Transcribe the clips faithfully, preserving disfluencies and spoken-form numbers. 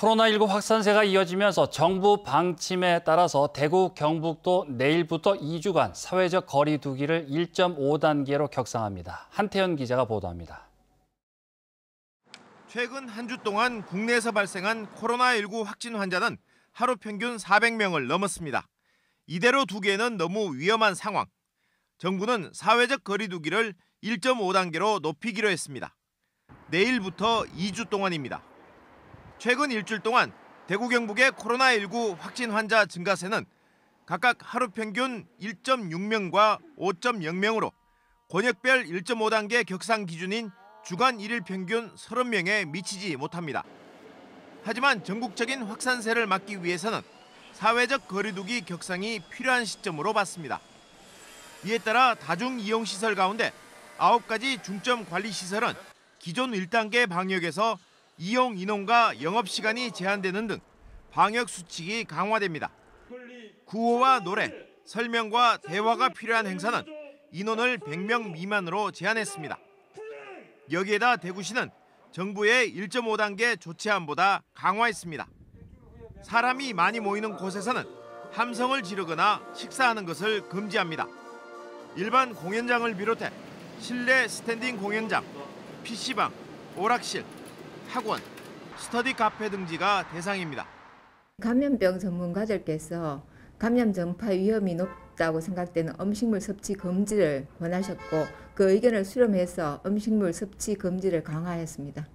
코로나 일구 확산세가 이어지면서 정부 방침에 따라서 대구, 경북도 내일부터 이 주간 사회적 거리 두기를 일 점 오 단계로 격상합니다. 한태연 기자가 보도합니다. 최근 한 주 동안 국내에서 발생한 코로나 일구 확진 환자는 하루 평균 사백 명을 넘었습니다. 이대로 두기에는 너무 위험한 상황. 정부는 사회적 거리 두기를 일 점 오 단계로 높이기로 했습니다. 내일부터 이 주 동안입니다. 최근 일주일 동안 대구, 경북의 코로나 일구 확진 환자 증가세는 각각 하루 평균 일 점 육 명과 오 점 영 명으로 권역별 일 점 오 단계 격상 기준인 주간 일 일 평균 삼십 명에 미치지 못합니다. 하지만 전국적인 확산세를 막기 위해서는 사회적 거리두기 격상이 필요한 시점으로 봤습니다. 이에 따라 다중이용시설 가운데 아홉 가지 중점관리시설은 기존 일 단계 방역에서 이용 인원과 영업시간이 제한되는 등 방역 수칙이 강화됩니다. 구호와 노래, 설명과 대화가 필요한 행사는 인원을 백 명 미만으로 제한했습니다. 여기에다 대구시는 정부의 일 점 오 단계 조치안보다 강화했습니다. 사람이 많이 모이는 곳에서는 함성을 지르거나 식사하는 것을 금지합니다. 일반 공연장을 비롯해 실내 스탠딩 공연장, 피시방, 오락실, 학원, 스터디 카페 등지가 대상입니다. 감염병 전문가들께서 감염 전파 위험이 높다고 생각되는 음식물 섭취 금지를 권하셨고 그 의견을 수렴해서 음식물 섭취 금지를 강화했습니다.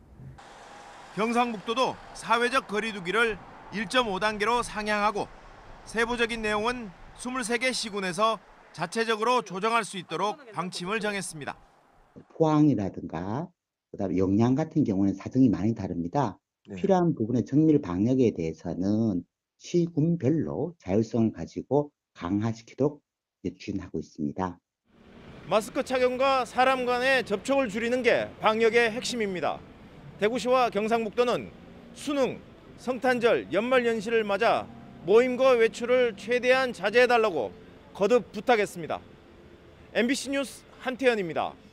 경상북도도 사회적 거리 두기를 일 점 오 단계로 상향하고 세부적인 내용은 이십삼 개 시군에서 자체적으로 조정할 수 있도록 방침을 정했습니다. 포항이라든가 그다음 영양 같은 경우는 사정이 많이 다릅니다. 네. 필요한 부분의 정밀 방역에 대해서는 시군별로 자율성을 가지고 강화시키도록 추진하고 있습니다. 마스크 착용과 사람 간의 접촉을 줄이는 게 방역의 핵심입니다. 대구시와 경상북도는 수능, 성탄절, 연말연시를 맞아 모임과 외출을 최대한 자제해달라고 거듭 부탁했습니다. 엠비씨 뉴스 한태연입니다.